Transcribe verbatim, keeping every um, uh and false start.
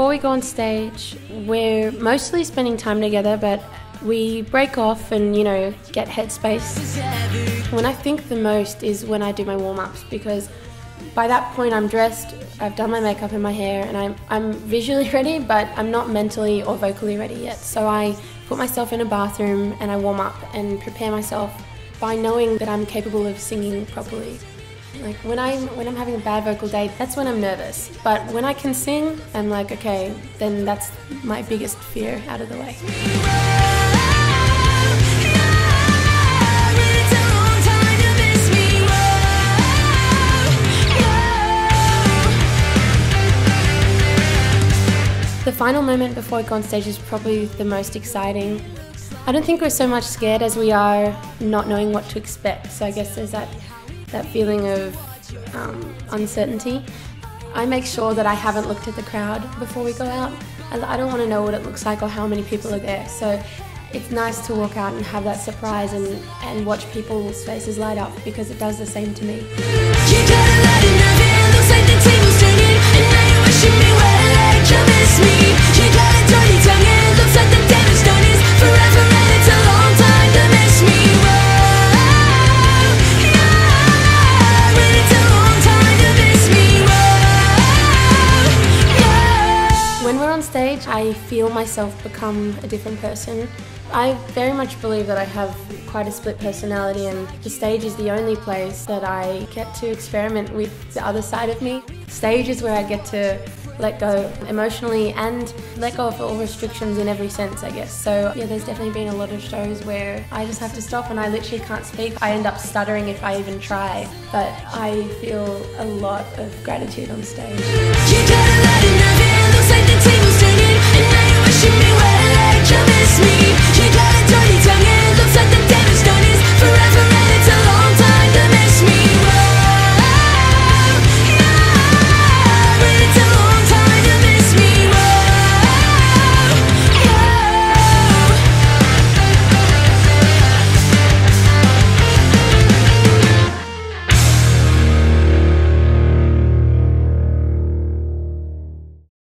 before we go on stage, we're mostly spending time together, but we break off and, you know, get headspace. When I think the most is when I do my warm-ups, because by that point I'm dressed, I've done my makeup and my hair, and I'm, I'm visually ready, but I'm not mentally or vocally ready yet. So I put myself in a bathroom and I warm up and prepare myself by knowing that I'm capable of singing properly. Like when I'm, when I'm having a bad vocal day, that's when I'm nervous. But when I can sing, I'm like, okay, then that's my biggest fear out of the way. The final moment before we go on stage is probably the most exciting. I don't think we're so much scared as we are not knowing what to expect. So I guess there's that, that feeling of um, uncertainty. I make sure that I haven't looked at the crowd before we go out. I don't want to know what it looks like or how many people are there. So it's nice to walk out and have that surprise and, and watch people's faces light up, because it does the same to me. Stage, I feel myself become a different person. I very much believe that I have quite a split personality, and the stage is the only place that I get to experiment with the other side of me. Stage is where I get to let go emotionally and let go of all restrictions in every sense, I guess. So yeah, there's definitely been a lot of shows where I just have to stop and I literally can't speak. I end up stuttering if I even try, but I feel a lot of gratitude on stage. You gotta let it know. Like the tables turning, and now you wishing me well, like you miss me. You got a dirty tongue.